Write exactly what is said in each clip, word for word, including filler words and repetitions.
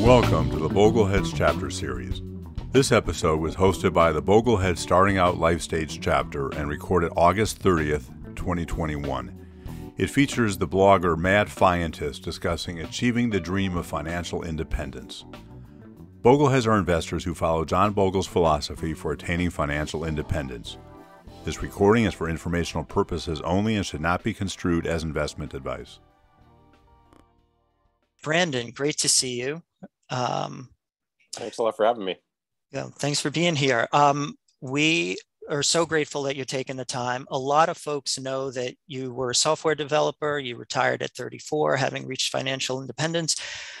Welcome to the Bogleheads Chapter Series. This episode was hosted by the Bogleheads Starting Out Life Stage Chapter and recorded August thirtieth, twenty twenty-one. It features the blogger Mad Fientist discussing achieving the dream of financial independence. Bogleheads are investors who follow John Bogle's philosophy for attaining financial independence. This recording is for informational purposes only and should not be construed as investment advice. Brandon, great to see you. Um, thanks a lot for having me. Yeah, thanks for being here. Um, we are so grateful that you're taking the time. A lot of folks know that you were a software developer. You retired at thirty-four, having reached financial independence.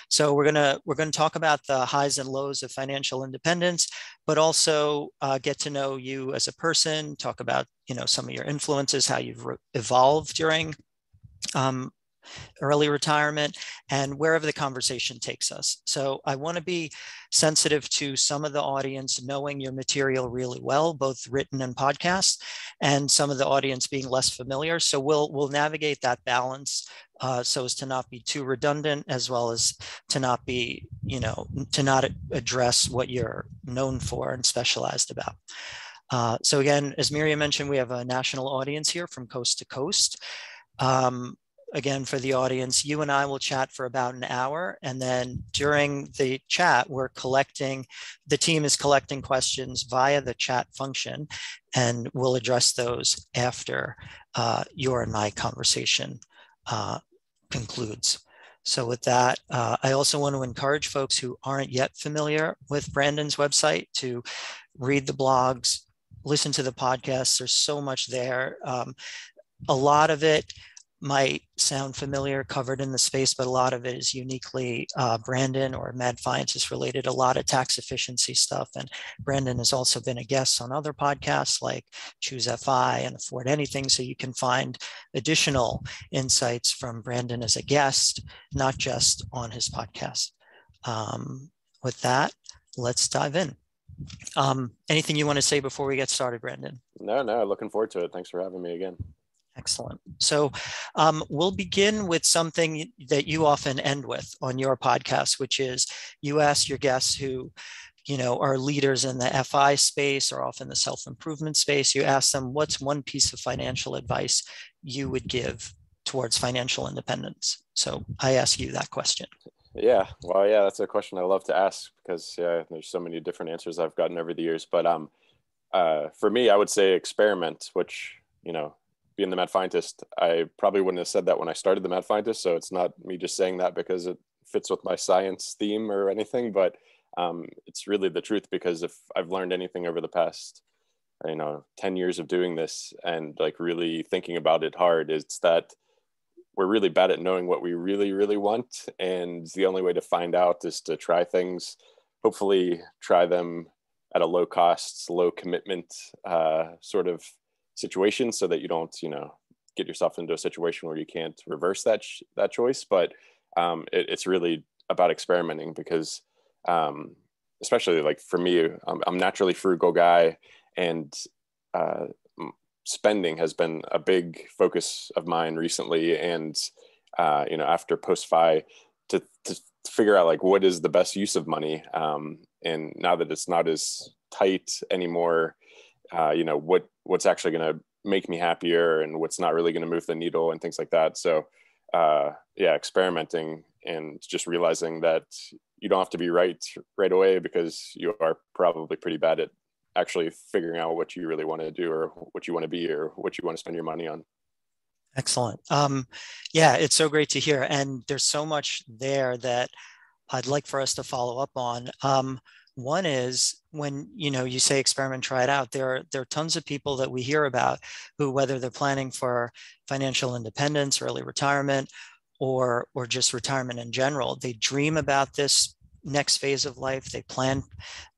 So we're gonna we're gonna talk about the highs and lows of financial independence, but also uh, get to know you as a person. Talk about you know some of your influences, how you've re- evolved during. Um, early retirement, and wherever the conversation takes us. So I want to be sensitive to some of the audience knowing your material really well, both written and podcast, and some of the audience being less familiar. So we'll we'll navigate that balance uh, so as to not be too redundant, as well as to not be, you know, to not address what you're known for and specialized about. Uh, so again, as Miriam mentioned, we have a national audience here from coast to coast. Um, Again, for the audience, you and I will chat for about an hour. And then during the chat, we're collecting, the team is collecting questions via the chat function, and we'll address those after uh, your and my conversation uh, concludes. So with that, uh, I also want to encourage folks who aren't yet familiar with Brandon's website to read the blogs, listen to the podcasts. There's so much there. Um, a lot of it might sound familiar, covered in the space, but a lot of it is uniquely uh, Brandon or Mad Fientist related, a lot of tax efficiency stuff. And Brandon has also been a guest on other podcasts like Choose F I and Afford Anything. So you can find additional insights from Brandon as a guest, not just on his podcast. Um, with that, let's dive in. Um, anything you want to say before we get started, Brandon? No, no, looking forward to it. Thanks for having me again. Excellent. So um, we'll begin with something that you often end with on your podcast, which is you ask your guests who, you know, are leaders in the F I space or often the self-improvement space. You ask them, what's one piece of financial advice you would give towards financial independence? So I ask you that question. Yeah. Well, yeah, that's a question I love to ask because yeah, there's so many different answers I've gotten over the years. But um, uh, for me, I would say experiment, which, you know, being the Mad Fientist, I probably wouldn't have said that when I started the Mad Fientist. So it's not me just saying that because it fits with my science theme or anything, but um, it's really the truth, because if I've learned anything over the past, you know, ten years of doing this and like really thinking about it hard, it's that we're really bad at knowing what we really, really want. And the only way to find out is to try things, hopefully try them at a low cost, low commitment uh, sort of situation, so that you don't, you know, get yourself into a situation where you can't reverse that sh- that choice. But um, it, it's really about experimenting, because um, especially like for me, I'm, I'm naturally frugal guy, and uh, spending has been a big focus of mine recently. And, uh, you know, after post-F I, to, to figure out like, what is the best use of money? Um, and now that it's not as tight anymore, Uh, you know, what, what's actually going to make me happier and what's not really going to move the needle and things like that. So, uh, yeah, experimenting and just realizing that you don't have to be right right away, because you are probably pretty bad at actually figuring out what you really want to do or what you want to be or what you want to spend your money on. Excellent. Um, yeah, it's so great to hear. And there's so much there that I'd like for us to follow up on. Um, One is when, you know, you say experiment, try it out. There are, there are tons of people that we hear about who, whether they're planning for financial independence, early retirement, or, or just retirement in general, they dream about this next phase of life. They plan,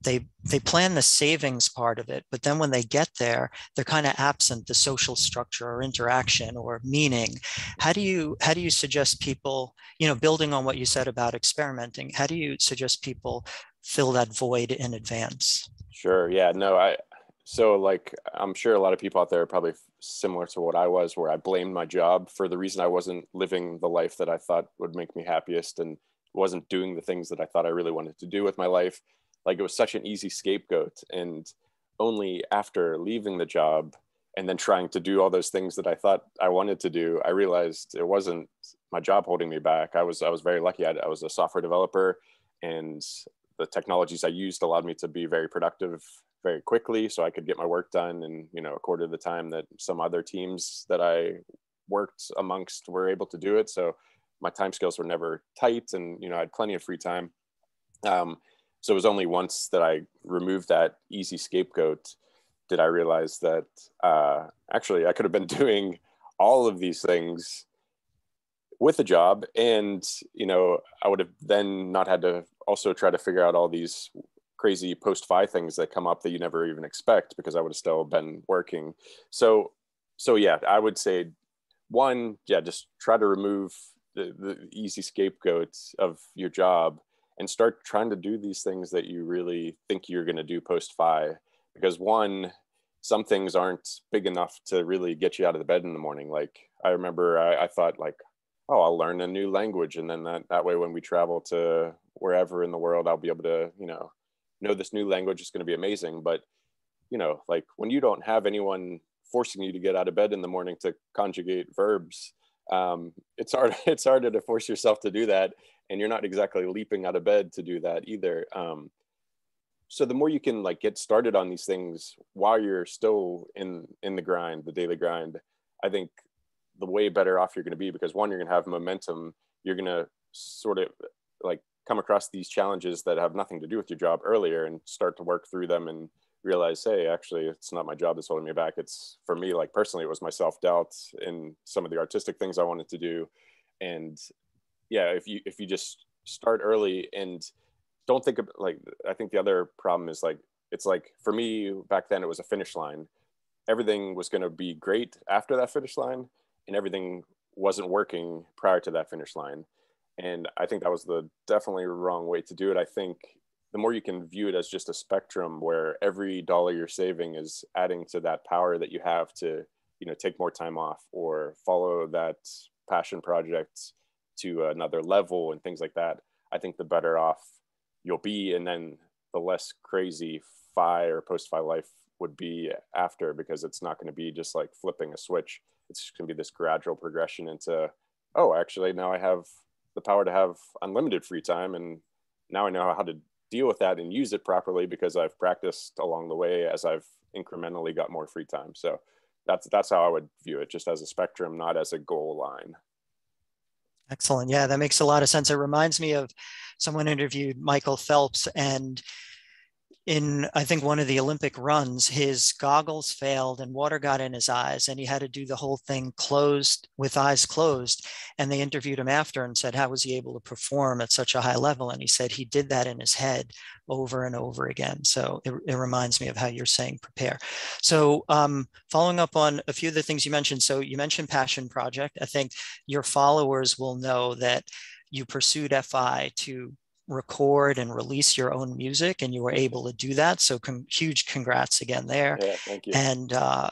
they, they plan the savings part of it, but then when they get there, they're kind of absent the social structure or interaction or meaning. How do you, how do you suggest people, you know, building on what you said about experimenting, how do you suggest people fill that void in advance? Sure. Yeah, no, I, so like, I'm sure a lot of people out there are probably similar to what I was, where I blamed my job for the reason I wasn't living the life that I thought would make me happiest. And wasn't doing the things that I thought I really wanted to do with my life. Like, it was such an easy scapegoat. And only after leaving the job and then trying to do all those things that I thought I wanted to do, I realized it wasn't my job holding me back. I was, I was very lucky. I, I was a software developer, and the technologies I used allowed me to be very productive very quickly. So I could get my work done in, you know, a quarter of the time that some other teams that I worked amongst were able to do it. So my time scales were never tight, and, you know, I had plenty of free time. Um, so it was only once that I removed that easy scapegoat did I realize that uh, actually I could have been doing all of these things with a job. And, you know, I would have then not had to also try to figure out all these crazy post-F I things that come up that you never even expect, because I would have still been working. So, so yeah, I would say one, yeah, just try to remove the, the easy scapegoats of your job and start trying to do these things that you really think you're going to do post-F I, because one, some things aren't big enough to really get you out of the bed in the morning. Like, I remember I, I thought like, oh, I'll learn a new language. And then that, that way, when we travel to wherever in the world, I'll be able to, you know, know this new language is going to be amazing. But, you know, like, when you don't have anyone forcing you to get out of bed in the morning to conjugate verbs, um, it's hard, it's harder to force yourself to do that. And you're not exactly leaping out of bed to do that either. Um, so the more you can like get started on these things while you're still in, in the grind, the daily grind, I think the way better off you're going to be, because one, you're going to have momentum. You're going to sort of like come across these challenges that have nothing to do with your job earlier and start to work through them and realize, hey, actually, it's not my job that's holding me back. It's, for me, like personally, it was my self-doubt in some of the artistic things I wanted to do. And yeah, if you, if you just start early and don't think of like, I think the other problem is like, it's like, for me back then, it was a finish line. Everything was going to be great after that finish line, and everything wasn't working prior to that finish line. And I think that was the definitely wrong way to do it. I think the more you can view it as just a spectrum where every dollar you're saving is adding to that power that you have to, you know, take more time off or follow that passion project to another level and things like that, I think the better off you'll be. And then the less crazy F I or post-F I life would be after, because it's not going to be just like flipping a switch. It's just going to be this gradual progression into, oh, actually, now I have the power to have unlimited free time. And now I know how to deal with that and use it properly, because I've practiced along the way as I've incrementally got more free time. So that's, that's how I would view it, just as a spectrum, not as a goal line. Excellent. Yeah, that makes a lot of sense. It reminds me of someone interviewed Michael Phelps, and in, I think, one of the Olympic runs, his goggles failed and water got in his eyes, and he had to do the whole thing closed, with eyes closed. And they interviewed him after and said, how was he able to perform at such a high level? And he said he did that in his head over and over again. So it, it reminds me of how you're saying prepare. So um, following up on a few of the things you mentioned. So you mentioned passion project. I think your followers will know that you pursued F I to record and release your own music, and you were able to do that. So com- huge congrats again there. Yeah, thank you. And uh,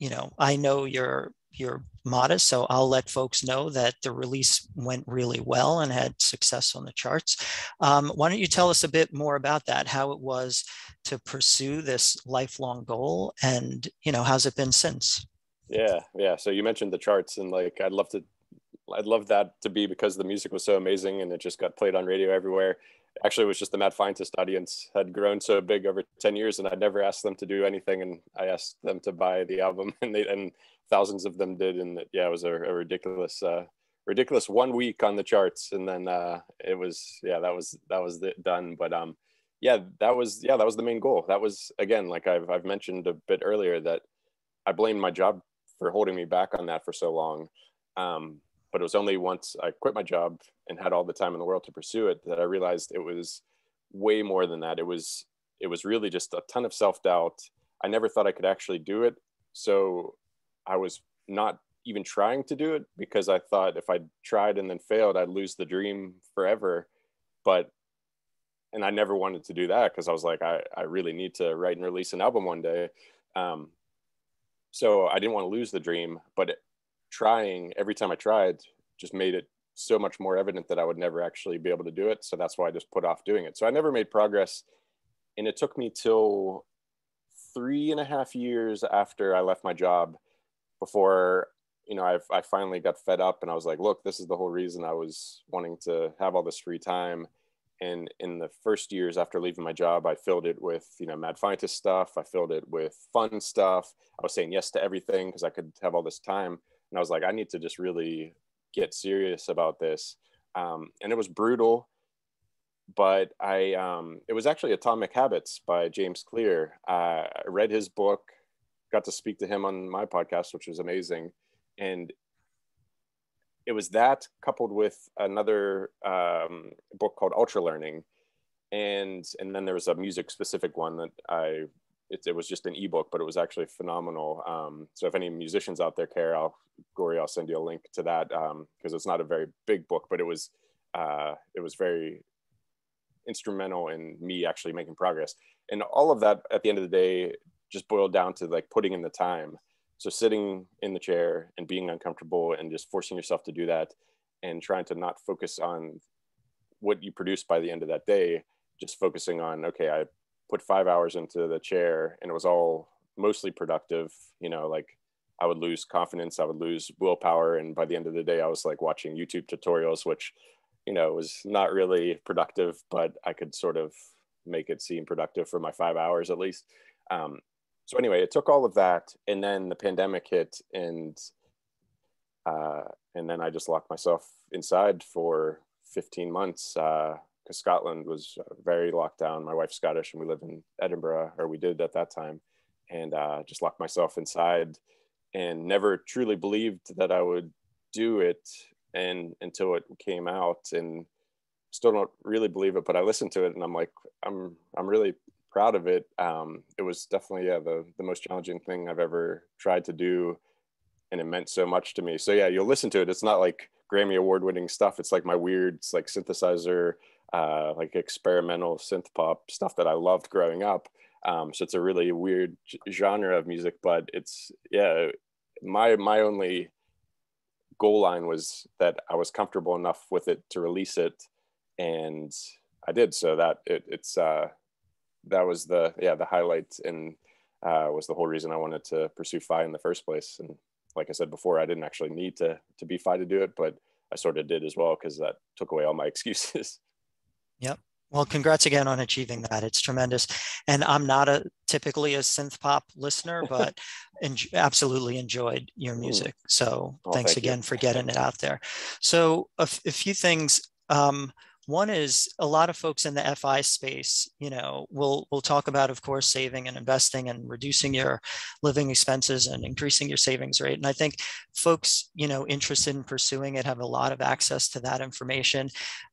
you know, I know you're you're modest, so I'll let folks know that the release went really well and had success on the charts. Um, why don't you tell us a bit more about that? How it was to pursue this lifelong goal, and you know, how's it been since? Yeah, yeah. So you mentioned the charts, and like, I'd love to. I'd love that to be, because the music was so amazing and it just got played on radio everywhere. Actually, it was just the Mad Fientist audience had grown so big over ten years, and I'd never asked them to do anything. And I asked them to buy the album, and they, and thousands of them did. And yeah, it was a, a ridiculous, uh, ridiculous one week on the charts. And then uh, it was, yeah, that was, that was the, done. But um, yeah, that was, yeah, that was the main goal. That was, again, like I've, I've mentioned a bit earlier, that I blamed my job for holding me back on that for so long. Um, But it was only once I quit my job and had all the time in the world to pursue it that I realized it was way more than that. It was, it was really just a ton of self-doubt. I never thought I could actually do it. So I was not even trying to do it, because I thought if I tried and then failed, I'd lose the dream forever. But, and I never wanted to do that, because I was like, I, I really need to write and release an album one day. Um, so I didn't want to lose the dream, but it, trying every time I tried just made it so much more evident that I would never actually be able to do it. So that's why I just put off doing it. So I never made progress. And it took me till three and a half years after I left my job before, you know, I, I finally got fed up and I was like, look, this is the whole reason I was wanting to have all this free time. And in the first years after leaving my job, I filled it with, you know, Mad Fientist stuff. I filled it with fun stuff. I was saying yes to everything because I could have all this time. And I was like, I need to just really get serious about this. Um, and it was brutal, but I, um, it was actually Atomic Habits by James Clear. Uh, I read his book, got to speak to him on my podcast, which was amazing. And it was that coupled with another um, book called Ultra Learning. And, and then there was a music specific one that I, it, it was just an ebook, but it was actually phenomenal. Um, so if any musicians out there care, I'll, Gori, I'll send you a link to that um, because it's not a very big book, but it was, uh, it was very instrumental in me actually making progress. And all of that at the end of the day just boiled down to like putting in the time. So sitting in the chair and being uncomfortable and just forcing yourself to do that and trying to not focus on what you produce by the end of that day, just focusing on, okay, I put five hours into the chair and it was all mostly productive. You know, like I would lose confidence, I would lose willpower. And by the end of the day, I was like watching YouTube tutorials, which, you know, was not really productive, but I could sort of make it seem productive for my five hours at least. Um, So anyway, it took all of that, and then the pandemic hit, and uh, and then I just locked myself inside for fifteen months because uh, Scotland was very locked down. My wife's Scottish, and we live in Edinburgh, or we did at that time, and uh, just locked myself inside, and never truly believed that I would do it, and until it came out, and still don't really believe it. But I listened to it, and I'm like, I'm I'm really proud of it. Um, it was definitely yeah, the, the most challenging thing I've ever tried to do. And it meant so much to me. So yeah, you'll listen to it. It's not like Grammy award winning stuff. It's like my weird, it's like synthesizer, uh, like experimental synth pop stuff that I loved growing up. Um, so it's a really weird genre of music, but it's, yeah, my, my only goal line was that I was comfortable enough with it to release it. And I did. So that it, it's, uh, that was the, yeah, the highlight and uh, was the whole reason I wanted to pursue F I in the first place. And like I said before, I didn't actually need to to be F I to do it, but I sort of did as well because that took away all my excuses. Yep. Well, congrats again on achieving that. It's tremendous. And I'm not a typically a synth pop listener, but en- absolutely enjoyed your music. So oh, thanks thank again you. for getting it out there. So a, f- a few things. Um, One is a lot of folks in the F I space, you know, we'll, we'll talk about, of course, saving and investing and reducing your living expenses and increasing your savings rate. And I think folks, you know, interested in pursuing it have a lot of access to that information.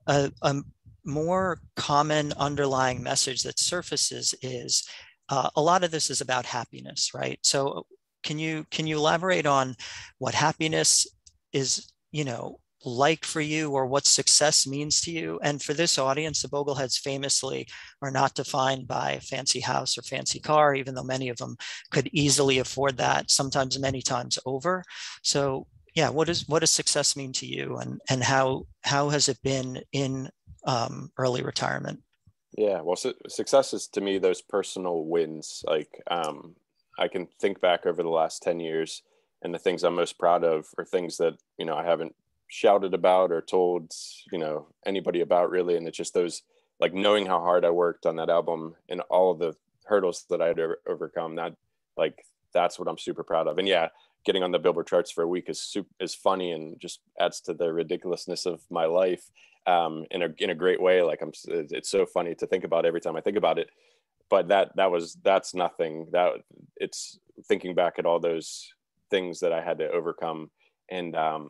Uh, a more common underlying message that surfaces is uh, a lot of this is about happiness, right? So can you, can you elaborate on what happiness is, you know, like for you, or what success means to you? And for this audience, the Bogleheads famously are not defined by a fancy house or fancy car, even though many of them could easily afford that, sometimes many times over. So yeah, what is what does success mean to you, and and how how has it been in um, early retirement? Yeah, well, su- success is to me those personal wins. Like um, I can think back over the last ten years, and the things I'm most proud of are things that, you know, I haven't shouted about or told, you know, anybody about really. And it's just those, like knowing how hard I worked on that album and all of the hurdles that I had to overcome, that like, that's what I'm super proud of. And yeah, getting on the Billboard charts for a week is super, is funny and just adds to the ridiculousness of my life um, in a, in a great way. Like I'm, it's so funny to think about every time I think about it, but that, that was, that's nothing that it's thinking back at all those things that I had to overcome. And, um,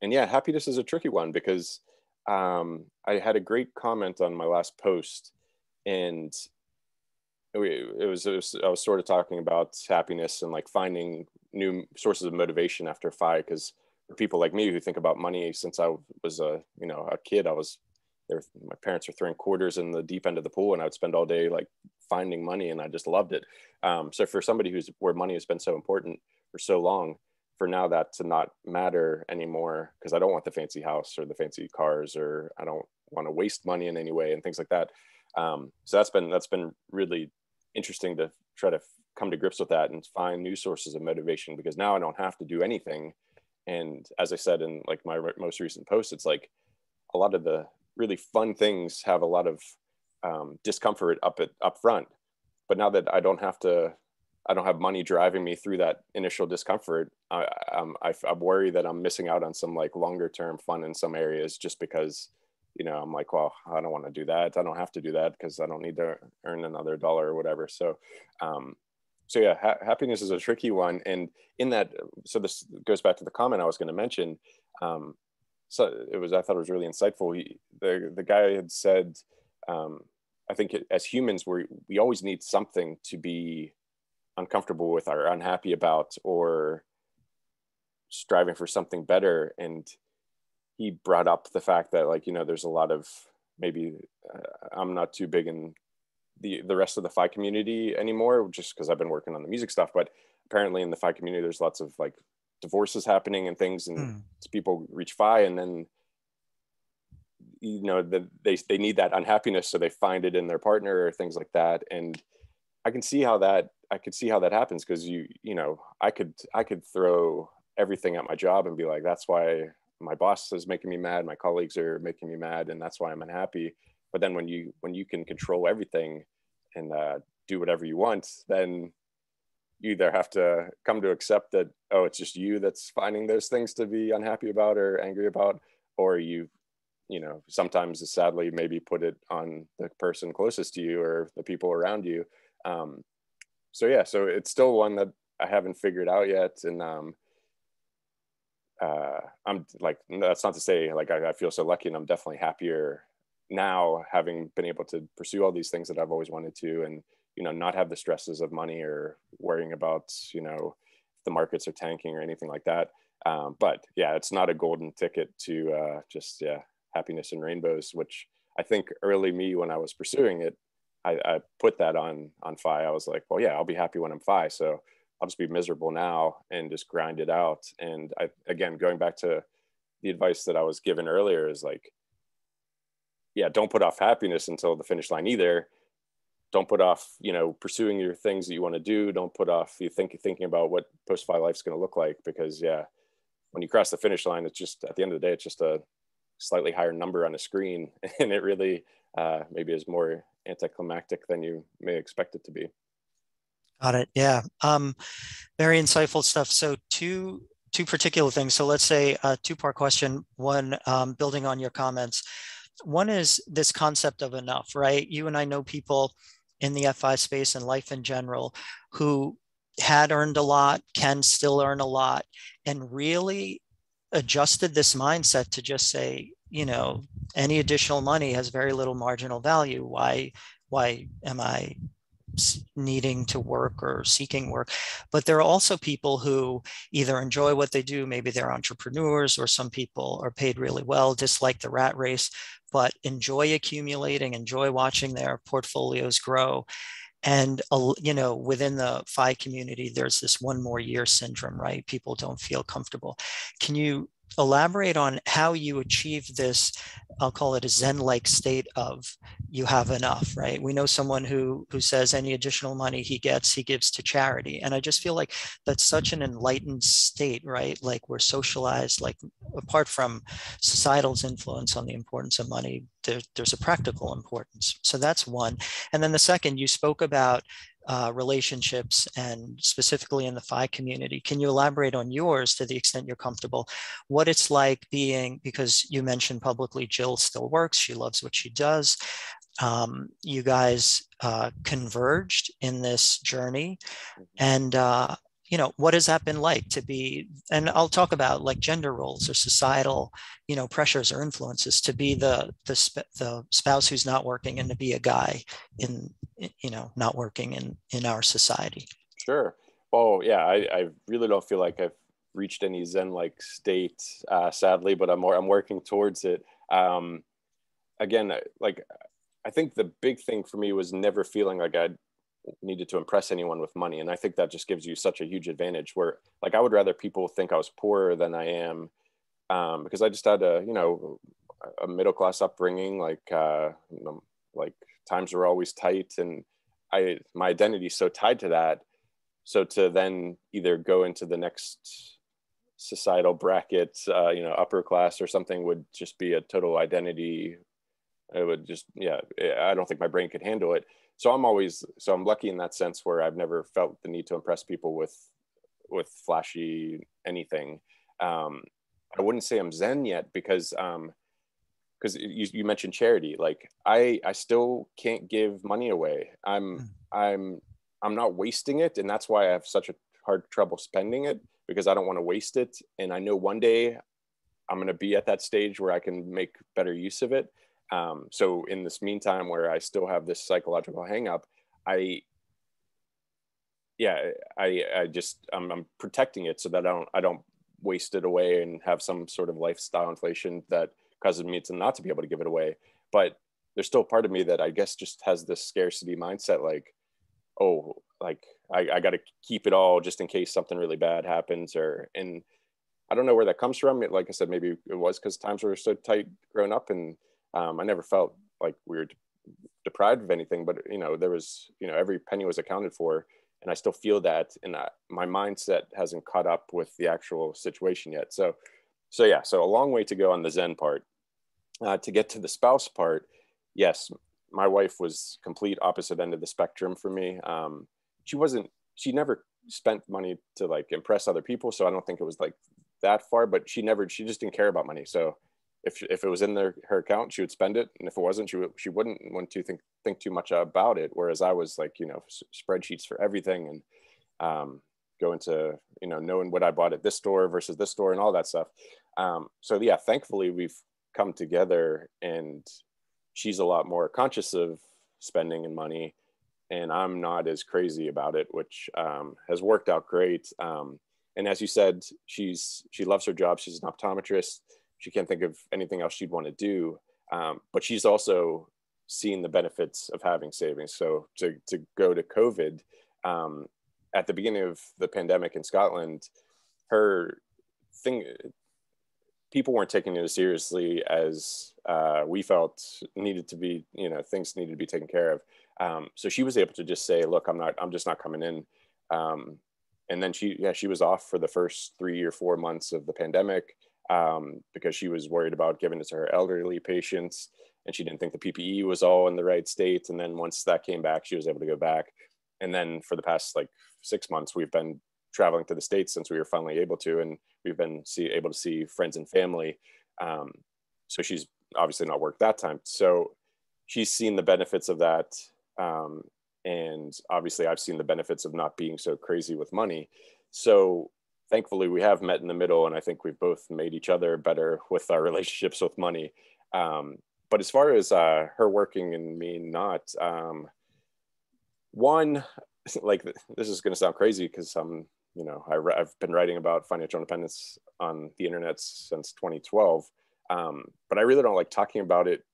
And yeah, happiness is a tricky one because um, I had a great comment on my last post, and it was, it was I was sort of talking about happiness and like finding new sources of motivation after F I, because for people like me who think about money since I was a you know a kid, I was there. My parents were throwing quarters in the deep end of the pool, and I would spend all day like finding money, and I just loved it. Um, so for somebody who's where money has been so important for so long, for now that to not matter anymore, because I don't want the fancy house or the fancy cars, or I don't want to waste money in any way and things like that. Um, so that's been, that's been really interesting to try to come to grips with that and find new sources of motivation, because now I don't have to do anything. And as I said, in like my re- most recent post, it's like a lot of the really fun things have a lot of um, discomfort up at up front. But now that I don't have to, I don't have money driving me through that initial discomfort, I, I'm, I, I worry that I'm missing out on some like longer term fun in some areas, just because, you know, I'm like, well, I don't want to do that. I don't have to do that because I don't need to earn another dollar or whatever. So, um, so yeah, ha- happiness is a tricky one. And in that, so this goes back to the comment I was going to mention. Um, so it was, I thought it was really insightful. He, the, the guy had said, um, I think as humans, we we always need something to be uncomfortable with or unhappy about, or striving for something better. And he brought up the fact that, like, you know, there's a lot of, maybe uh, I'm not too big in the, the rest of the F I community anymore, just because I've been working on the music stuff. But apparently in the F I community, there's lots of like divorces happening and things, and mm. people reach F I, and then, you know, the, they, they need that unhappiness. So they find it in their partner or things like that. And I can see how that, I could see how that happens. Cause you, you know, I could, I could throw everything at my job and be like, that's why my boss is making me mad. My colleagues are making me mad. And that's why I'm unhappy. But then when you, when you can control everything and uh, do whatever you want, then you either have to come to accept that, oh, it's just you that's finding those things to be unhappy about or angry about, or you, you know, sometimes sadly maybe put it on the person closest to you or the people around you. Um, so yeah, so it's still one that I haven't figured out yet. And um, uh, I'm like, that's not to say like I, I feel so lucky, and I'm definitely happier now having been able to pursue all these things that I've always wanted to, and, you know, not have the stresses of money or worrying about, you know, if the markets are tanking or anything like that. Um, but yeah, it's not a golden ticket to uh, just, yeah, happiness and rainbows, which I think early me when I was pursuing it, I, I put that on on F I. I was like, well, yeah, I'll be happy when I'm F I, so I'll just be miserable now and just grind it out. And I, again, going back to the advice that I was given earlier, is like, yeah, don't put off happiness until the finish line either. Don't put off, you know, pursuing your things that you want to do. Don't put off you think thinking about what post F I life's going to look like, because yeah, when you cross the finish line, it's just at the end of the day, it's just a slightly higher number on a screen, and it really uh, maybe is more anticlimactic than you may expect it to be. Got it. Yeah. Um, very insightful stuff. So two two particular things. So let's say a two-part question, one um, building on your comments. One is this concept of enough, right? You and I know people in the F I space and life in general who had earned a lot, can still earn a lot, and really adjusted this mindset to just say, you know, any additional money has very little marginal value. Why, why am I needing to work or seeking work? But there are also people who either enjoy what they do, maybe they're entrepreneurs, or some people are paid really well, dislike the rat race, but enjoy accumulating, enjoy watching their portfolios grow. And, you know, within the F I community, there's this one more year syndrome, right? People don't feel comfortable. Can you elaborate on how you achieve this, I'll call it a Zen-like state of you have enough, right? We know someone who who says any additional money he gets, he gives to charity. And I just feel like that's such an enlightened state, right? Like we're socialized, like apart from societal's influence on the importance of money, there, there's a practical importance. So that's one. And then the second, you spoke about Uh, relationships, and specifically in the F I community. Can you elaborate on yours to the extent you're comfortable? What it's like being, because you mentioned publicly Jill still works, she loves what she does. Um, you guys uh, converged in this journey. And, uh, you know, what has that been like to be, and I'll talk about like gender roles or societal, you know, pressures or influences, to be the the, sp- the spouse who's not working and to be a guy in, you know, not working in, in our society. Sure. Oh, yeah. I, I really don't feel like I've reached any Zen-like state, uh, sadly, but I'm, I'm working towards it. Um, again, like, I think the big thing for me was never feeling like I needed to impress anyone with money. And I think that just gives you such a huge advantage where, like, I would rather people think I was poorer than I am, um, because I just had a, you know, a middle-class upbringing, like, uh, you know, like times were always tight, and I, my identity is so tied to that. So to then either go into the next societal bracket, uh, you know, upper class or something, would just be a total identity. It would just, yeah, I don't think my brain could handle it. So I'm always, so I'm lucky in that sense where I've never felt the need to impress people with, with flashy anything. Um, I wouldn't say I'm Zen yet because, um, because you, you mentioned charity. Like I, I still can't give money away. I'm, I'm, I'm not wasting it. And that's why I have such a hard trouble spending it, because I don't want to waste it. And I know one day I'm going to be at that stage where I can make better use of it. Um, so in this meantime, where I still have this psychological hang up, I, yeah, I, I just, I'm, I'm protecting it so that I don't, I don't waste it away and have some sort of lifestyle inflation that causes me to not to be able to give it away. But there's still part of me that I guess just has this scarcity mindset, like, oh, like I, I got to keep it all just in case something really bad happens, or, and I don't know where that comes from. It, like I said, maybe it was because times were so tight growing up, and Um, I never felt like we were deprived of anything, but, you know, there was, you know, every penny was accounted for, and I still feel that. And I, my mindset hasn't caught up with the actual situation yet. So, so yeah, so a long way to go on the Zen part. Uh, to get to the spouse part, yes, my wife was complete opposite end of the spectrum for me. Um, she wasn't, she never spent money to like impress other people. So I don't think it was like that far, but she never, she just didn't care about money. So If, if it was in their, her account, she would spend it. And if it wasn't, she, w she wouldn't want to think, think too much about it. Whereas I was like, you know, s spreadsheets for everything, and um, go into, you know, knowing what I bought at this store versus this store and all that stuff. Um, so yeah, thankfully we've come together, and she's a lot more conscious of spending and money, and I'm not as crazy about it, which um, has worked out great. Um, and as you said, she's, she loves her job. She's an optometrist. She can't think of anything else she'd want to do. Um, but she's also seen the benefits of having savings. So to, to go to COVID, um, at the beginning of the pandemic in Scotland, her thing, people weren't taking it as seriously as uh, we felt needed to be, you know, things needed to be taken care of. Um, so she was able to just say, look, I'm not, I'm just not coming in. Um, and then she, yeah, she was off for the first three or four months of the pandemic. Um, because she was worried about giving it to her elderly patients, and she didn't think the P P E was all in the right state. And then once that came back, she was able to go back. And then for the past like six months, we've been traveling to the States since we were finally able to, and we've been see, able to see friends and family. Um, so she's obviously not worked that time. So she's seen the benefits of that. Um, and obviously I've seen the benefits of not being so crazy with money. So thankfully, we have met in the middle, and I think we've both made each other better with our relationships with money. Um, but as far as uh, her working and me not, um, one, like, this is going to sound crazy because I'm, you know, I, I've been writing about financial independence on the internet since twenty twelve, um, but I really don't like talking about it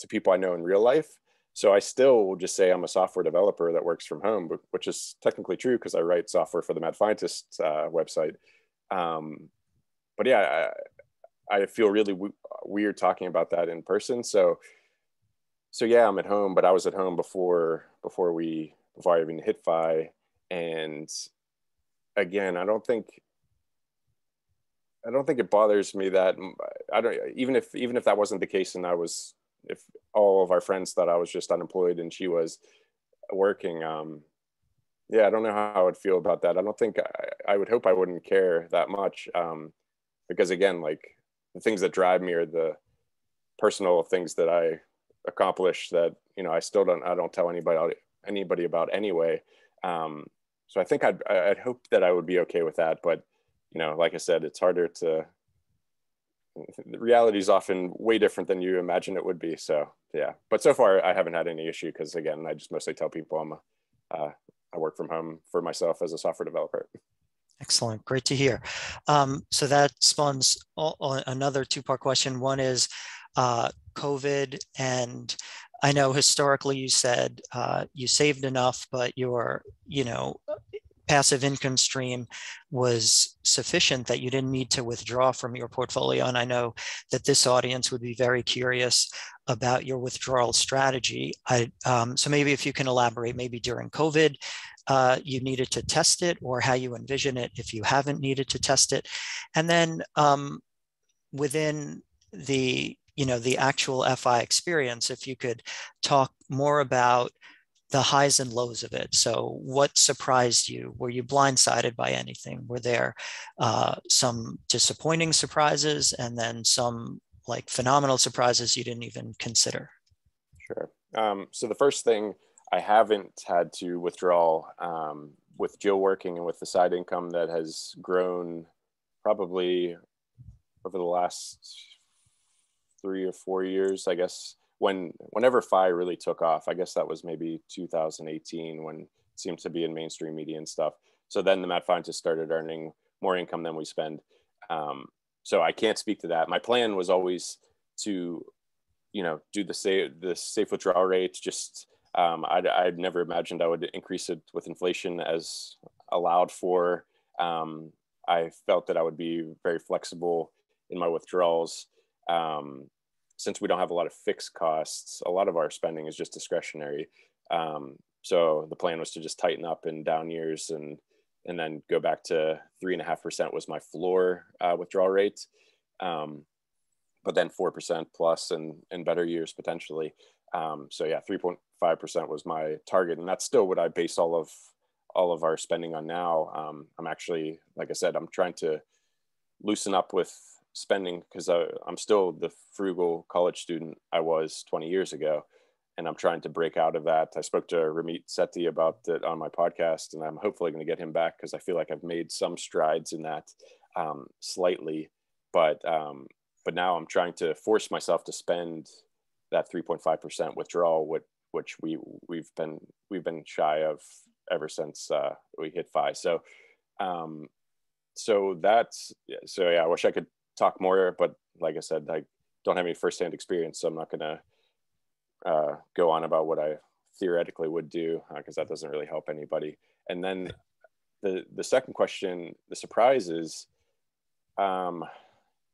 to people I know in real life. So I still will just say I'm a software developer that works from home, which is technically true because I write software for the Mad Fientist uh, website. Um, but yeah, I, I feel really w weird talking about that in person. So, so yeah, I'm at home, but I was at home before before we before I even hit F I. And again, I don't think I don't think it bothers me that I don't even if even if that wasn't the case, and I was. If all of our friends thought I was just unemployed and she was working, um, yeah, I don't know how I would feel about that. I don't think I, I would hope I wouldn't care that much, um, because again, like the things that drive me are the personal things that I accomplish that, you know, I still don't, I don't tell anybody, anybody about anyway. Um, so I think I'd, I'd hope that I would be okay with that. But, you know, like I said, it's harder to, the reality is often way different than you imagine it would be. So yeah, but so far I haven't had any issue because again, I just mostly tell people I'm a, uh, I work from home for myself as a software developer. Excellent. Great to hear. Um, so that spawns all, all, another two-part question. One is uh, COVID and I know historically you said uh, you saved enough, but your, you know, passive income stream was sufficient that you didn't need to withdraw from your portfolio. And I know that this audience would be very curious about your withdrawal strategy. I, um, so maybe if you can elaborate, maybe during COVID, uh, you needed to test it, or how you envision it if you haven't needed to test it. And then um, within the, you know, the actual F I experience, if you could talk more about the highs and lows of it. So what surprised you? Were you blindsided by anything? Were there uh, some disappointing surprises, and then some like phenomenal surprises you didn't even consider? Sure. Um, so the first thing, I haven't had to withdraw um, with Jill working and with the side income that has grown probably over the last three or four years, I guess. When, whenever F I really took off, I guess that was maybe two thousand eighteen, when it seemed to be in mainstream media and stuff. So then the Mad Fientist started earning more income than we spend. Um, so I can't speak to that. My plan was always to, you know, do the safe, the safe withdrawal rate. Just, um, I'd, I'd never imagined I would increase it with inflation as allowed for. Um, I felt that I would be very flexible in my withdrawals. Um, Since we don't have a lot of fixed costs, a lot of our spending is just discretionary. Um, so the plan was to just tighten up in down years, and and then go back to three and a half percent was my floor uh, withdrawal rate, um, but then four percent plus and in better years potentially. Um, so yeah, three point five percent was my target, and that's still what I base all of all of our spending on now. Um, I'm actually, like I said, I'm trying to loosen up with spending, because I'm still the frugal college student I was twenty years ago, and I'm trying to break out of that. I spoke to Ramit Sethi about it on my podcast, and I'm hopefully going to get him back because I feel like I've made some strides in that um, slightly. But um, but now I'm trying to force myself to spend that three point five percent withdrawal, which which we we've been we've been shy of ever since uh, we hit F I. So um, so that's so yeah. I wish I could talk more, but like I said, I don't have any firsthand experience, so I'm not going to uh, go on about what I theoretically would do, because uh, that doesn't really help anybody. And then the the second question, the surprises, um,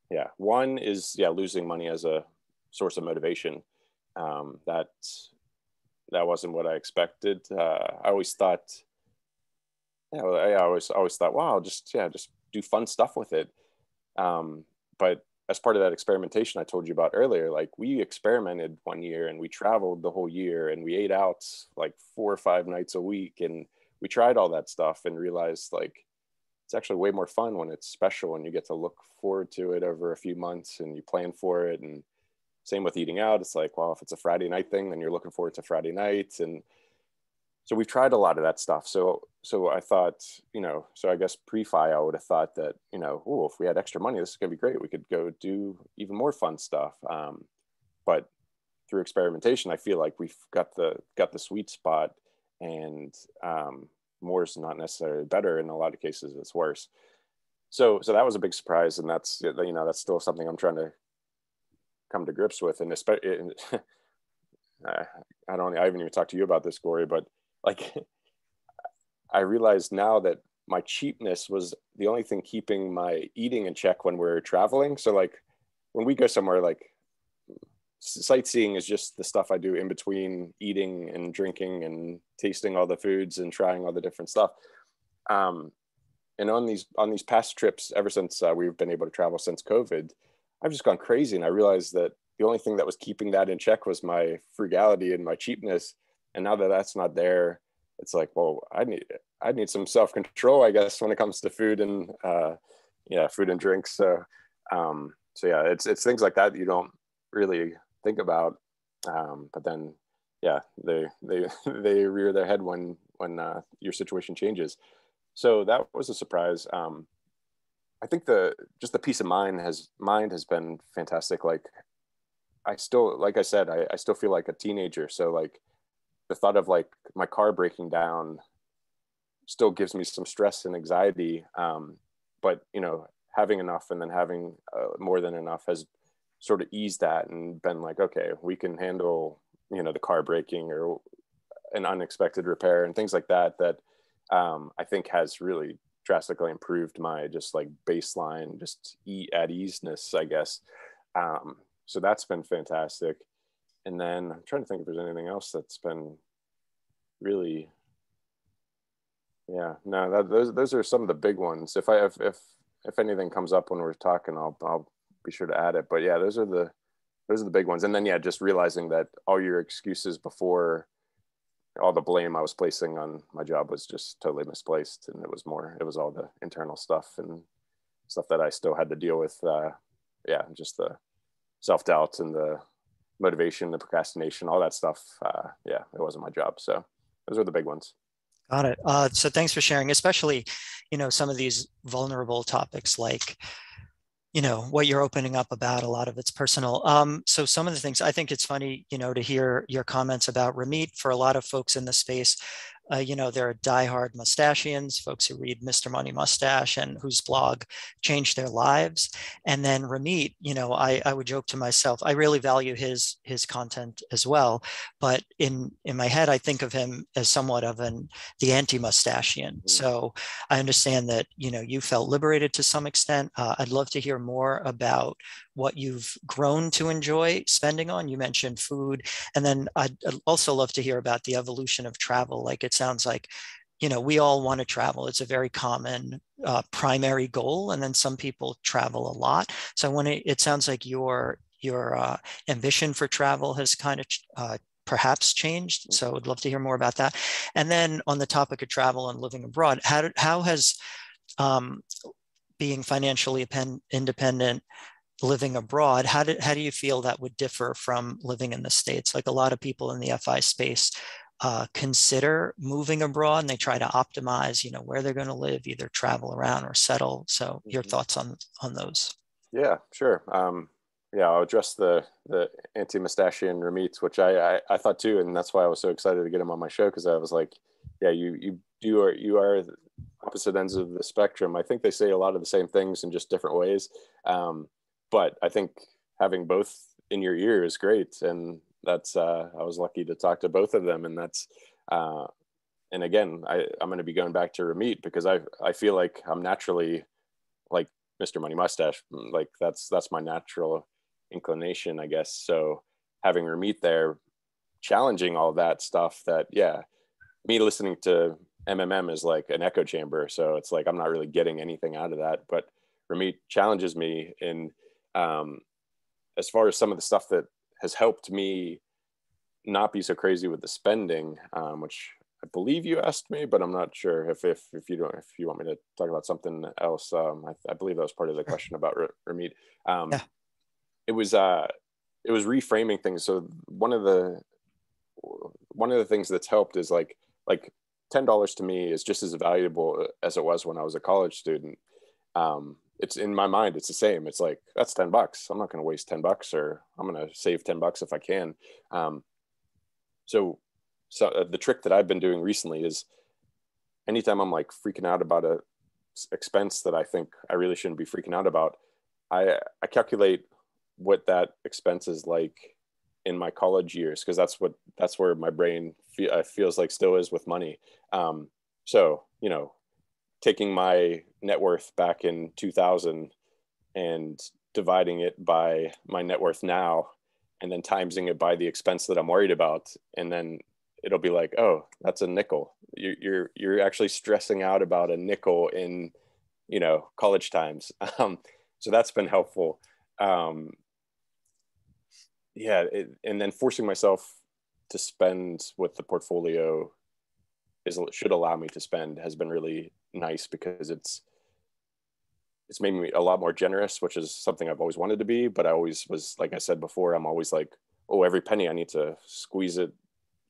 yeah, one is yeah losing money as a source of motivation. Um, that that wasn't what I expected. Uh, I always thought, yeah, I always always thought, wow, just yeah, just do fun stuff with it. Um, but as part of that experimentation I told you about earlier, like we experimented one year and we traveled the whole year and we ate out like four or five nights a week. And we tried all that stuff and realized like, it's actually way more fun when it's special and you get to look forward to it over a few months and you plan for it. And same with eating out. It's like, well, if it's a Friday night thing, then you're looking forward to Friday nights. And so we've tried a lot of that stuff. So, so I thought, you know, so I guess pre-F I, I would have thought that, you know, oh, if we had extra money, this is going to be great. We could go do even more fun stuff. Um, but through experimentation, I feel like we've got the, got the sweet spot, and um, more is not necessarily better. In a lot of cases, it's worse. So, so that was a big surprise. And that's, you know, that's still something I'm trying to come to grips with. And especially, and I don't, I haven't even talked to you about this, Gori, but like I realized now that my cheapness was the only thing keeping my eating in check when we're traveling. So like when we go somewhere, like sightseeing is just the stuff I do in between eating and drinking and tasting all the foods and trying all the different stuff. Um, and on these, on these past trips, ever since uh, we've been able to travel since COVID, I've just gone crazy. And I realized that the only thing that was keeping that in check was my frugality and my cheapness. And now that that's not there, it's like, well, I need, I need some self-control, I guess, when it comes to food and, uh, yeah, food and drinks. So, um, so yeah, it's, it's things like that you don't really think about. Um, but then, yeah, they, they, they rear their head when, when, uh, your situation changes. So that was a surprise. Um, I think the, just the peace of mind has, mind has been fantastic. Like I still, like I said, I, I still feel like a teenager. So like, the thought of like my car breaking down still gives me some stress and anxiety. Um, but, you know, having enough and then having uh, more than enough has sort of eased that and been like, okay, we can handle you know, the car breaking or an unexpected repair and things like that, that um, I think has really drastically improved my just like baseline, just e at easeness, I guess. Um, so that's been fantastic. And then I'm trying to think if there's anything else that's been really, yeah, no, that, those, those are some of the big ones. If I, if, if, if anything comes up when we're talking, I'll, I'll be sure to add it, but yeah, those are the, those are the big ones. And then, yeah, just realizing that all your excuses before, all the blame I was placing on my job was just totally misplaced. And it was more, it was all the internal stuff and stuff that I still had to deal with. Uh, yeah, just the self-doubt and the motivation, the procrastination, all that stuff. Uh, yeah, it wasn't my job. So those are the big ones. Got it. Uh, so thanks for sharing, especially, you know, some of these vulnerable topics like, you know, what you're opening up about. A lot of it's personal. Um, so some of the things, I think it's funny, you know, to hear your comments about Ramit. For a lot of folks in the space, uh, you know, there are diehard mustachians, folks who read Mister Money Mustache and whose blog changed their lives. And then Ramit, you know, I, I would joke to myself, I really value his his content as well. But in, in my head, I think of him as somewhat of an the anti-mustachian. Mm-hmm. So I understand that, you know, you felt liberated to some extent. Uh, I'd love to hear more about what you've grown to enjoy spending on. You mentioned food, and then I'd also love to hear about the evolution of travel. Like, it sounds like, you know, we all want to travel. It's a very common uh, primary goal, and then some people travel a lot. So when it, it sounds like your your uh, ambition for travel has kind of uh, perhaps changed. So I'd love to hear more about that. And then on the topic of travel and living abroad, how did, how has um, being financially independent, living abroad, how do, how do you feel that would differ from living in the States? Like, a lot of people in the F I space uh, consider moving abroad, and they try to optimize, you know, where they're going to live, either travel around or settle. So your thoughts on, on those? Yeah, sure. Um, yeah, I'll address the, the anti-mustachian Ramit, which I, I, I thought too. And that's why I was so excited to get him on my show, because I was like, yeah, you, you, you are, you are opposite ends of the spectrum. I think they say a lot of the same things in just different ways. Um, but I think having both in your ear is great. And that's, uh, I was lucky to talk to both of them. And that's, uh, and again, I, I'm going to be going back to Ramit, because I, I feel like I'm naturally like Mister Money Mustache. Like, that's, that's my natural inclination, I guess. So having Ramit there challenging all that stuff, that, yeah, me listening to M M M is like an echo chamber. So it's like, I'm not really getting anything out of that, but Ramit challenges me. And um, as far as some of the stuff that has helped me not be so crazy with the spending, um, which I believe you asked me, but I'm not sure if, if, if you don't, if you want me to talk about something else. Um, I, I believe that was part of the question about Ramit. Um, yeah. It was, uh, it was reframing things. So one of the, one of the things that's helped is like, like ten dollars to me is just as valuable as it was when I was a college student. Um, it's in my mind, it's the same. It's like, that's ten bucks. I'm not going to waste ten bucks, or I'm going to save ten bucks if I can. Um, so, so the trick that I've been doing recently is, anytime I'm like freaking out about a expense that I think I really shouldn't be freaking out about, I, I calculate what that expense is like in my college years. Cause that's what, that's where my brain fe- uh, feels like still is with money. Um, so, you know, taking my net worth back in two thousand and dividing it by my net worth now, and then timesing it by the expense that I'm worried about. And then it'll be like, oh, that's a nickel. You're, you're, you're actually stressing out about a nickel in, you know, college times. Um, so that's been helpful. Um, yeah. It, and then forcing myself to spend what the portfolio is, should allow me to spend, has been really nice, because it's it's made me a lot more generous, which is something I've always wanted to be. But I always was, like I said before, I'm always like, oh, every penny, I need to squeeze it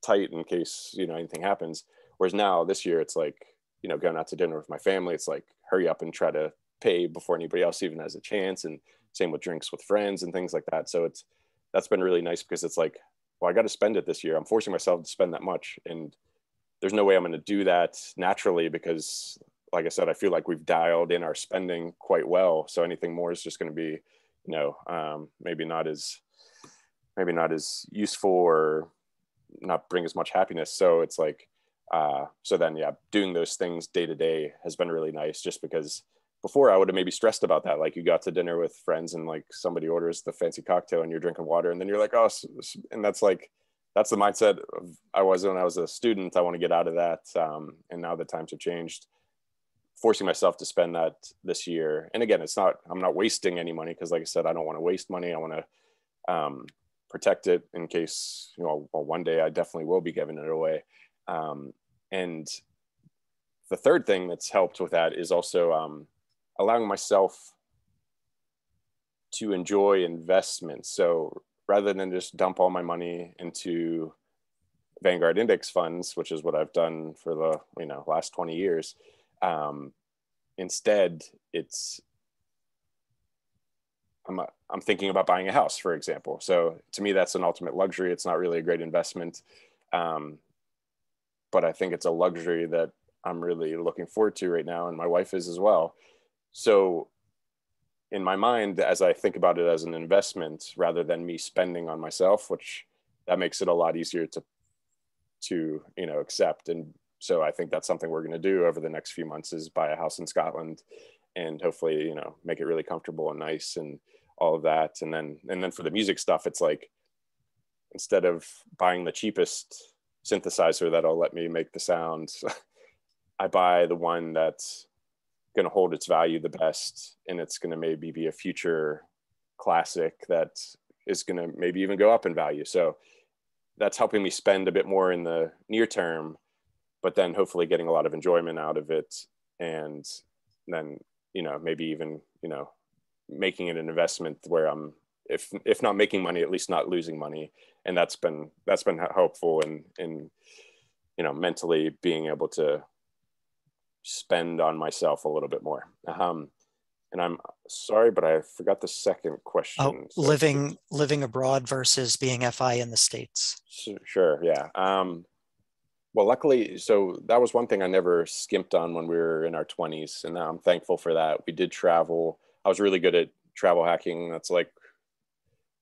tight in case, you know, anything happens. Whereas now, this year, it's like, you know, going out to dinner with my family, it's like, hurry up and try to pay before anybody else even has a chance. And same with drinks with friends and things like that. So it's, that's been really nice, because it's like, well, I got to spend it this year. I'm forcing myself to spend that much, and there's no way I'm going to do that naturally, because, like I said, I feel like we've dialed in our spending quite well. So anything more is just going to be, you know, um, maybe not as, maybe not as useful or not bring as much happiness. So it's like, uh, so then, yeah, doing those things day to day has been really nice, just because before I would have maybe stressed about that. Like, you got to dinner with friends and like somebody orders the fancy cocktail and you're drinking water, and then you're like, oh, and that's like, that's the mindset of I was when I was a student. I want to get out of that. Um, and now the times have changed, forcing myself to spend that this year. And again, it's not, I'm not wasting any money, because like I said, I don't want to waste money. I want to um, protect it in case, you know, well, one day I definitely will be giving it away. Um, and the third thing that's helped with that is also um, allowing myself to enjoy investments. So rather than just dump all my money into Vanguard index funds, which is what I've done for the, you know, last twenty years, um, instead it's, I'm, I'm thinking about buying a house, for example. So to me, that's an ultimate luxury. It's not really a great investment. Um, but I think it's a luxury that I'm really looking forward to right now. And my wife is as well. So in my mind, as I think about it as an investment rather than me spending on myself, which that makes it a lot easier to, to, you know, accept. And so I think that's something we're going to do over the next few months, is buy a house in Scotland and hopefully, you know, make it really comfortable and nice and all of that. And then, and then for the music stuff, it's like, instead of buying the cheapest synthesizer that'll let me make the sounds, I buy the one that's going to hold its value the best, and it's going to maybe be a future classic that is going to maybe even go up in value. So that's helping me spend a bit more in the near term, but then hopefully getting a lot of enjoyment out of it. And then, you know, maybe even, you know, making it an investment where I'm, if, if not making money, at least not losing money. And that's been, that's been helpful in, in, you know, mentally being able to spend on myself a little bit more. Um, and I'm sorry, but I forgot the second question. Oh, so living living abroad versus being F I in the States. Sure, yeah. Um, well, luckily, so that was one thing I never skimped on when we were in our twenties, and I'm thankful for that. We did travel. I was really good at travel hacking. That's like,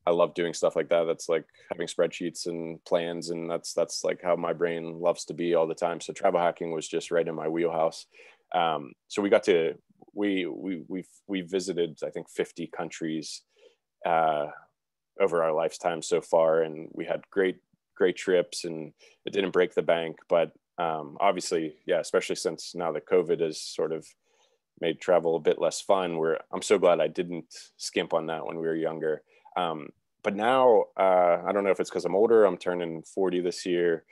I love doing stuff like that. That's like having spreadsheets and plans. And that's, that's like how my brain loves to be all the time. So travel hacking was just right in my wheelhouse. Um, so we got to, we, we, we've, we visited, I think fifty countries uh, over our lifetime so far. And we had great, great trips, and it didn't break the bank, but um, obviously, yeah, especially since now that COVID has sort of made travel a bit less fun, where I'm so glad I didn't skimp on that when we were younger. Um, but now, uh, I don't know if it's because I'm older, I'm turning forty this year.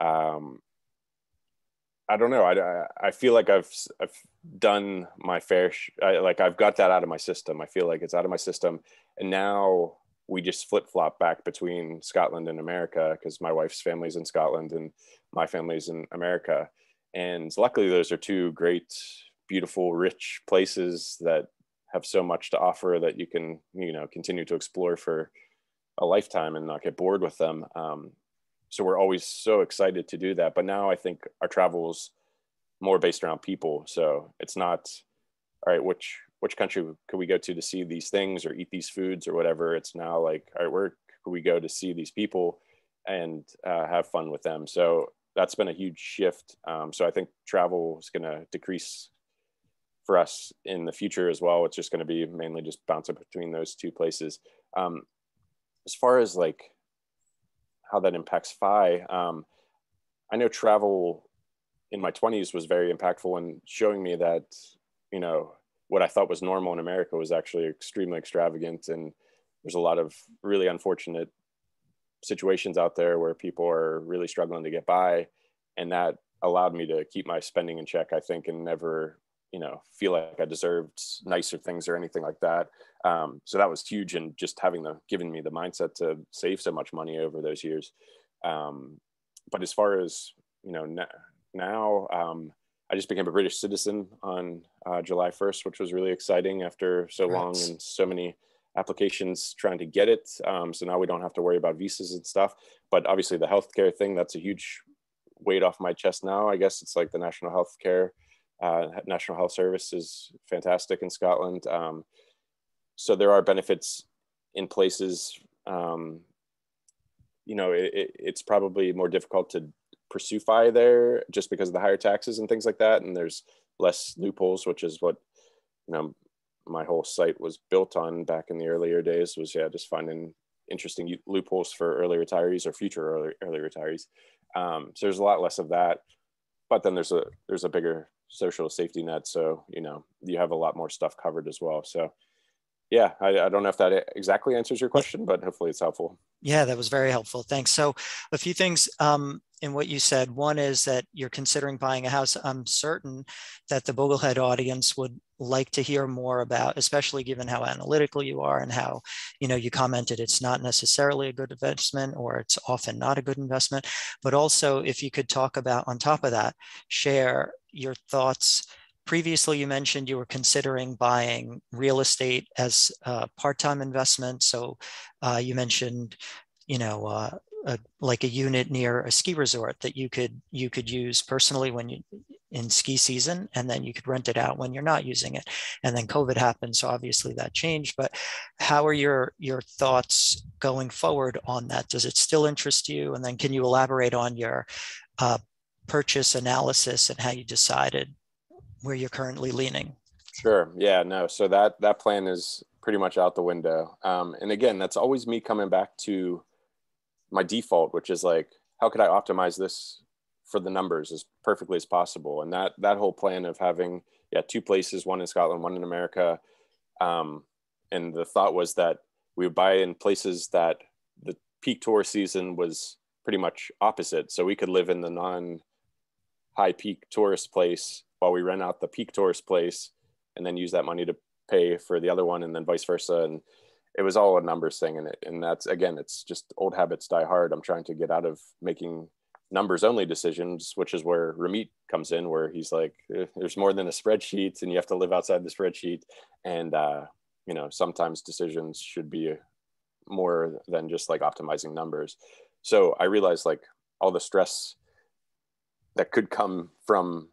Um, I don't know. I, I feel like I've, I've done my fair, sh I, like I've got that out of my system. I feel like it's out of my system. And now we just flip flop back between Scotland and America, because my wife's family's in Scotland and my family's in America. And luckily those are two great, beautiful, rich places that have so much to offer that you can, you know, continue to explore for a lifetime and not get bored with them. Um, so we're always so excited to do that. But now I think our travel's more based around people. So it's not, all right, which, which country could we go to to see these things or eat these foods or whatever. It's now like, all right, where could we go to see these people and uh, have fun with them? So that's been a huge shift. Um, so I think travel is going to decrease for us in the future as well. It's just going to be mainly just bouncing between those two places. Um, as far as like how that impacts F I, um, I know travel in my twenties was very impactful in showing me that, you know, what I thought was normal in America was actually extremely extravagant. And there's a lot of really unfortunate situations out there where people are really struggling to get by. And that allowed me to keep my spending in check, I think, and never, you know, feel like I deserved nicer things or anything like that. Um, so that was huge, and just having the, giving me the mindset to save so much money over those years. Um, but as far as, you know, now, um, I just became a British citizen on uh, July first, which was really exciting after so Congrats. long and so many applications trying to get it. Um, so now we don't have to worry about visas and stuff, but obviously the healthcare thing, that's a huge weight off my chest now. I guess it's like the national healthcare Uh, National Health Service is fantastic in Scotland. Um, so there are benefits in places um, you know, it, it, it's probably more difficult to pursue F I there just because of the higher taxes and things like that. And there's less loopholes, which is what, you know, my whole site was built on back in the earlier days, was, yeah, just finding interesting loopholes for early retirees or future early, early retirees. Um, so there's a lot less of that, but then there's a, there's a bigger social safety net. So, you know, you have a lot more stuff covered as well. So yeah, I, I don't know if that exactly answers your question, but hopefully it's helpful. Yeah, that was very helpful. Thanks. So a few things um, in what you said. One is that you're considering buying a house. I'm certain that the Boglehead audience would like to hear more about, especially given how analytical you are and how, you know, you commented it's not necessarily a good investment, or it's often not a good investment. But also, if you could talk about, on top of that, share your thoughts. Previously, you mentioned you were considering buying real estate as a part-time investment. So uh, you mentioned, you know, uh, a, like a unit near a ski resort that you could you could use personally when you in ski season, and then you could rent it out when you're not using it. And then COVID happened, so obviously that changed. But how are your your thoughts going forward on that? Does it still interest you? And then can you elaborate on your uh, purchase analysis and how you decided where you're currently leaning? Sure. Yeah, no. So that, that plan is pretty much out the window. Um, and again, that's always me coming back to my default, which is like, how could I optimize this for the numbers as perfectly as possible? And that, that whole plan of having, yeah, two places, one in Scotland, one in America. Um, and the thought was that we would buy in places that the peak tour season was pretty much opposite. So we could live in the non high peak tourist place while we rent out the peak tourist place, and then use that money to pay for the other one, and then vice versa. And it was all a numbers thing. And, it, and that's, again, it's just old habits die hard. I'm trying to get out of making numbers only decisions, which is where Ramit comes in, where he's like, there's more than a spreadsheet, and you have to live outside the spreadsheet. And, uh, you know, sometimes decisions should be more than just like optimizing numbers. So I realized like all the stress that could come from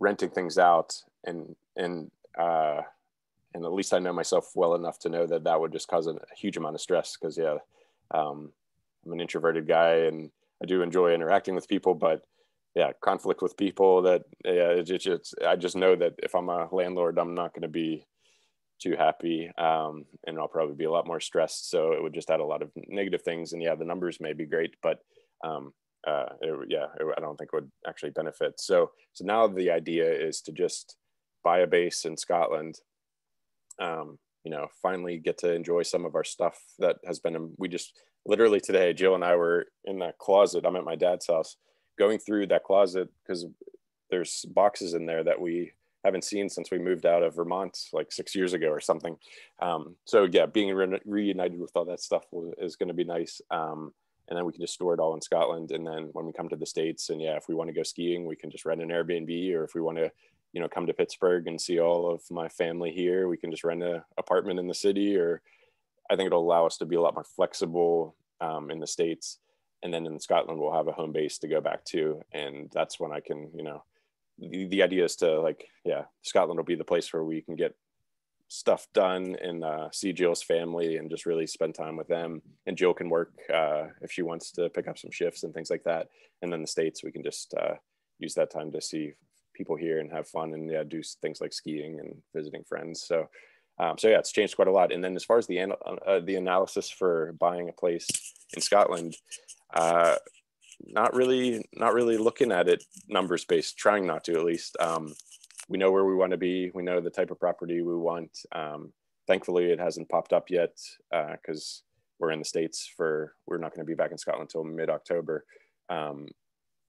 renting things out, and and uh, and at least I know myself well enough to know that that would just cause a huge amount of stress. Because yeah, um, I'm an introverted guy, and I do enjoy interacting with people, but yeah, conflict with people, that yeah, it, it, it's I just know that if I'm a landlord, I'm not going to be too happy, um, and I'll probably be a lot more stressed. So it would just add a lot of negative things. And yeah, the numbers may be great, but um, Uh, it, yeah, it, I don't think it would actually benefit. So, so now the idea is to just buy a base in Scotland, um, you know, finally get to enjoy some of our stuff that has been, we just literally today, Jill and I were in that closet. I'm at my dad's house, going through that closet because there's boxes in there that we haven't seen since we moved out of Vermont like six years ago or something. Um, so yeah, being re reunited with all that stuff is going to be nice. Um, And then we can just store it all in Scotland. And then when we come to the States, and yeah, if we want to go skiing, we can just rent an Airbnb, or if we want to, you know, come to Pittsburgh and see all of my family here, we can just rent an apartment in the city. Or I think it'll allow us to be a lot more flexible um, in the States. And then in Scotland, we'll have a home base to go back to. And that's when I can, you know, the, the idea is to like, yeah, Scotland will be the place where we can get stuff done and uh, see Jill's family and just really spend time with them. And Jill can work uh, if she wants to pick up some shifts and things like that. And then the States, we can just uh, use that time to see people here and have fun and yeah, do things like skiing and visiting friends. So, um, so yeah, it's changed quite a lot. And then as far as the, an uh, the analysis for buying a place in Scotland, uh, not really, not really looking at it numbers based, trying not to at least. Um, We know where we want to be. We know the type of property we want. Um, thankfully, it hasn't popped up yet because uh, we're in the States for, we're not going to be back in Scotland until mid-October. Um,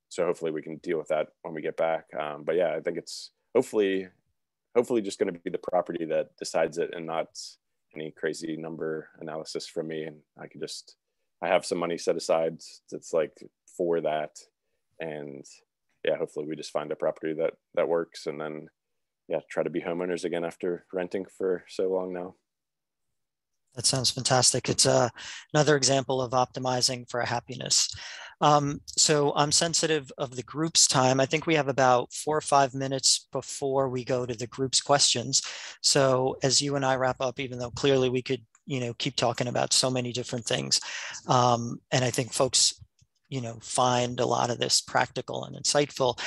so hopefully we can deal with that when we get back. Um, but yeah, I think it's hopefully, hopefully just going to be the property that decides it and not any crazy number analysis from me. And I can just, I have some money set aside that's like for that. And yeah, hopefully we just find a property that that works, and then yeah, try to be homeowners again after renting for so long now. That sounds fantastic. It's uh, another example of optimizing for happiness. Um, so I'm sensitive of the group's time. I think we have about four or five minutes before we go to the group's questions. So as you and I wrap up, even though clearly we could you know, keep talking about so many different things. Um, and I think folks, you know, find a lot of this practical and insightful.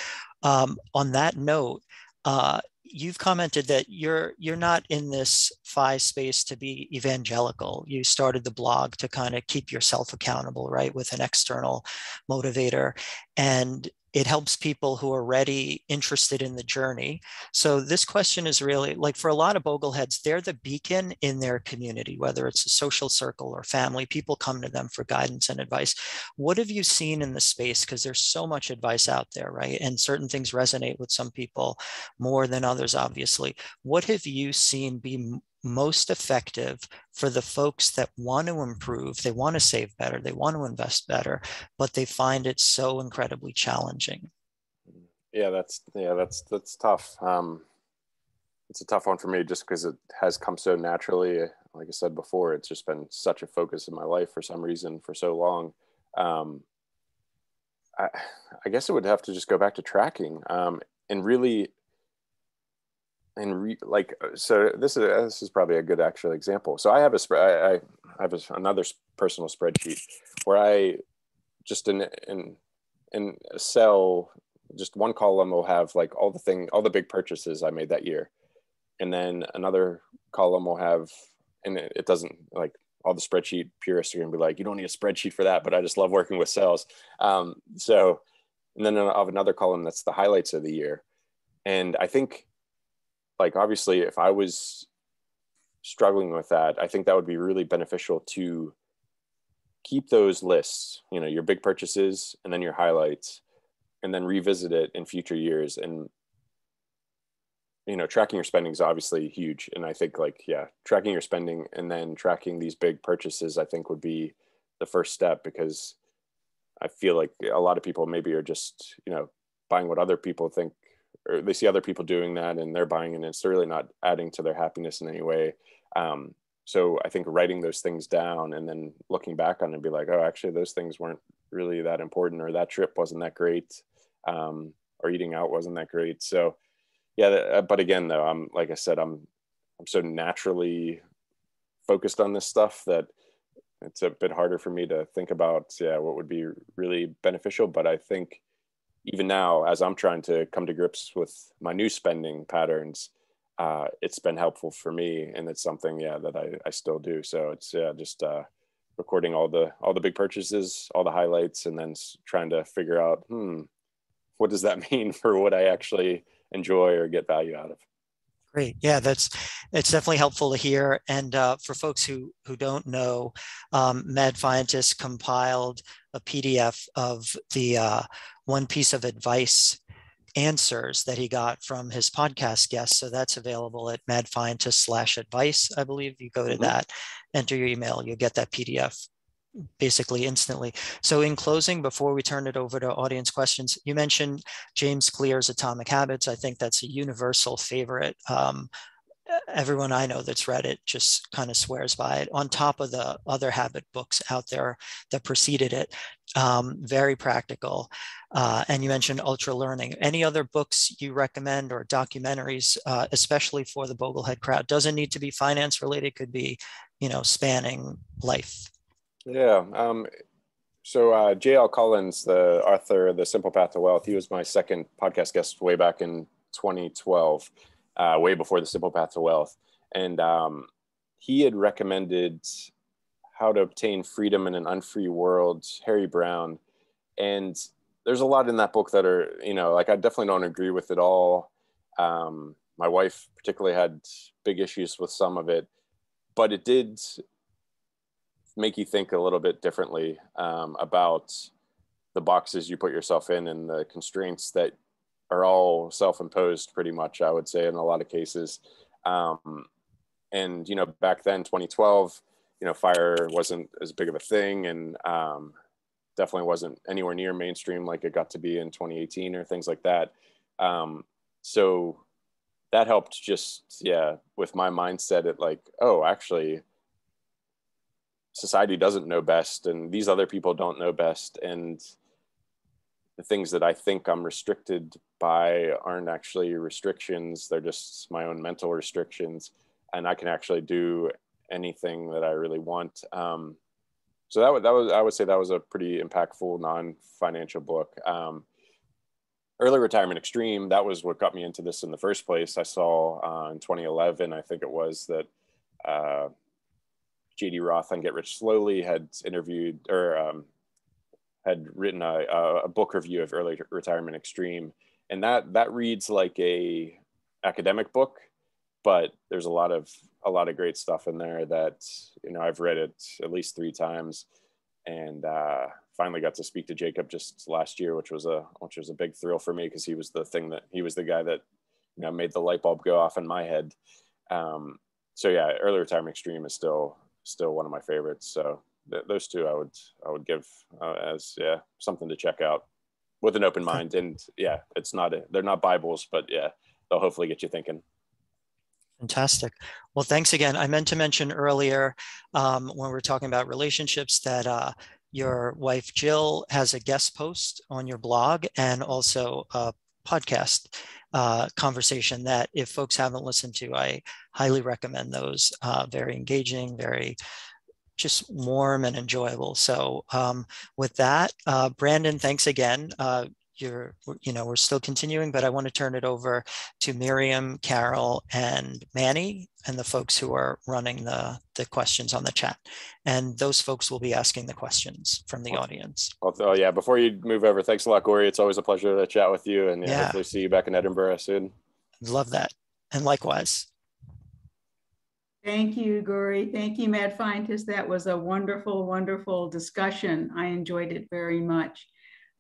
Um, on that note, uh, you've commented that you're you're not in this F I space to be evangelical. You started the blog to kind of keep yourself accountable, right, with an external motivator. And it helps people who are already interested in the journey. So this question is really, like, for a lot of Bogleheads, they're the beacon in their community, whether it's a social circle or family. People come to them for guidance and advice. What have you seen in the space? Because there's so much advice out there, right? And certain things resonate with some people more than others, obviously. What have you seen be most effective for the folks that want to improve, they want to save better, they want to invest better, but they find it so incredibly challenging? Yeah, that's yeah, that's that's tough. Um, it's a tough one for me just because it has come so naturally. Like I said before, it's just been such a focus in my life for some reason for so long. Um, I, I guess it would have to just go back to tracking um, and really. And re, like, so this is, this is probably a good actual example. So I have a spread, I, I have a, another personal spreadsheet where I just in, in, in a cell, just one column will have like all the thing, all the big purchases I made that year. And then another column will have, and it, it doesn't, like, all the spreadsheet purists are going to be like, you don't need a spreadsheet for that, but I just love working with cells. Um, so, and then I'll have another column that's the highlights of the year. And I think, like, obviously, if I was struggling with that, I think that would be really beneficial to keep those lists, you know, your big purchases and then your highlights, and then revisit it in future years. And, you know, tracking your spending is obviously huge. And I think, like, yeah, tracking your spending and then tracking these big purchases, I think, would be the first step, because I feel like a lot of people maybe are just, you know, buying what other people think, or they see other people doing that and they're buying it, and it's really not adding to their happiness in any way. Um, so I think writing those things down and then looking back on it and be like, oh, actually those things weren't really that important, or that trip wasn't that great, um, or eating out wasn't that great. So yeah, but again, though, I'm, like I said, I'm, I'm so naturally focused on this stuff that it's a bit harder for me to think about, yeah, what would be really beneficial. But I think, even now, as I'm trying to come to grips with my new spending patterns, uh, it's been helpful for me, and it's something, yeah, that I, I still do. So it's yeah, just uh, recording all the all the big purchases, all the highlights, and then trying to figure out, hmm, what does that mean for what I actually enjoy or get value out of? Great. Yeah, that's, it's definitely helpful to hear. And uh, for folks who who don't know, um, Mad Fientist compiled a P D F of the uh, one piece of advice answers that he got from his podcast guests. So that's available at madfientist slash advice, I believe. You go to mm-hmm. that, enter your email, you'll get that P D F basically instantly. So in closing, before we turn it over to audience questions, you mentioned James Clear's Atomic Habits. I think that's a universal favorite. Um, everyone I know that's read it just kind of swears by it, on top of the other habit books out there that preceded it. Um, very practical. Uh, and you mentioned Ultra Learning. Any other books you recommend, or documentaries, uh, especially for the Boglehead crowd? Doesn't need to be finance related, could be, you know, spanning life. Yeah. Um, so uh, J L Collins, the author of The Simple Path to Wealth, he was my second podcast guest way back in twenty twelve, uh, way before The Simple Path to Wealth. And um, he had recommended How to Obtain Freedom in an Unfree World, Harry Browne. And there's a lot in that book that are, you know, like, I definitely don't agree with it all. Um, my wife particularly had big issues with some of it, but it did make you think a little bit differently um, about the boxes you put yourself in and the constraints that are all self-imposed, pretty much, I would say, in a lot of cases. Um, and, you know, back then, twenty twelve, you know, F I R E wasn't as big of a thing, and um, definitely wasn't anywhere near mainstream like it got to be in twenty eighteen or things like that. Um, so that helped just, yeah, with my mindset at, like, oh, actually, society doesn't know best, and these other people don't know best, and the things that I think I'm restricted by aren't actually restrictions. They're just my own mental restrictions, and I can actually do anything that I really want. Um, so that would, that was, I would say that was a pretty impactful non-financial book. Um, Early Retirement Extreme, that was what got me into this in the first place. I saw uh, in twenty eleven, I think it was, that uh, J D. Roth on Get Rich Slowly had interviewed or um, had written a, a book review of Early Retirement Extreme. And that that reads like a academic book, but there's a lot of a lot of great stuff in there that, you know, I've read it at least three times. And uh, finally got to speak to Jacob just last year, which was a which was a big thrill for me, because he was the thing that he was the guy that, you know, made the light bulb go off in my head. Um, so yeah, Early Retirement Extreme is still still one of my favorites. So th those two I would I would give uh, as yeah something to check out with an open mind. And yeah, it's not a, they're not Bibles, but yeah, they'll hopefully get you thinking. Fantastic. Well, thanks again. I meant to mention earlier um, when we were talking about relationships that uh, your wife, Jill, has a guest post on your blog and also a podcast uh, conversation that, if folks haven't listened to, I highly recommend those. Uh, very engaging, very just warm and enjoyable. So um, with that, uh, Brandon, thanks again. Uh, You're, you know, we're still continuing, but I want to turn it over to Miriam, Carol, and Manny, and the folks who are running the, the questions on the chat. And those folks will be asking the questions from the audience. Oh, oh yeah. Before you move over, thanks a lot, Gori. It's always a pleasure to chat with you, and yeah, yeah. Hopefully see you back in Edinburgh soon. Love that. And likewise. Thank you, Gori. Thank you, Mad Fientist. That was a wonderful, wonderful discussion. I enjoyed it very much.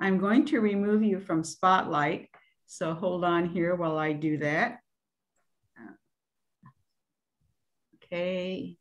I'm going to remove you from Spotlight, so hold on here while I do that. Okay.